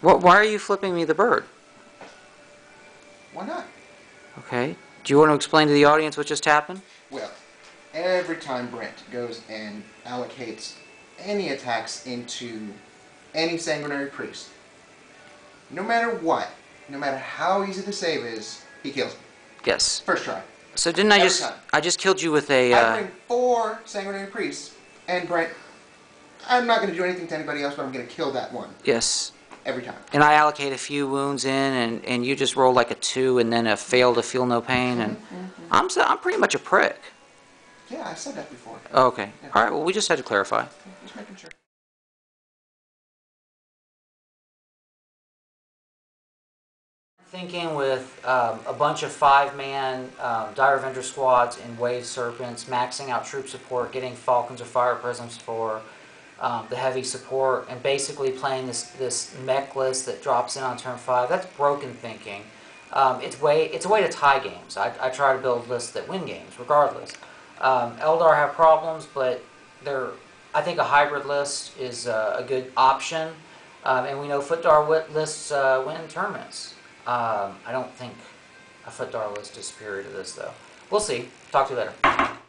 What? Why are you flipping me the bird? Why not? Okay. Do you want to explain to the audience what just happened? Well, every time Brent goes and allocates any attacks into any Sanguinary Priest, no matter what, no matter how easy the save is, he kills me. Yes. First try. So didn't I every just... time. I just killed you with a... I bring 4 Sanguinary Priests, and Brent... I'm not going to do anything to anybody else, but I'm going to kill that one. Yes. Every time. And I allocate a few wounds in, and you just roll like a 2, and then a fail to feel no pain, and I'm pretty much a prick. Yeah, I said that before. Oh, okay. Yeah. All right, well, we just had to clarify. Just making sure. Thinking with a bunch of 5-man Dire Avenger squads and wave serpents, maxing out troop support, getting falcons or fire prisms for the heavy support, and basically playing this mech list that drops in on turn 5. That's broken thinking. It's a way to tie games. I try to build lists that win games, regardless. Eldar have problems, but I think a hybrid list is a good option, and we know Footdar lists win tournaments. I don't think a Footdar list is superior to this, though. We'll see. Talk to you later.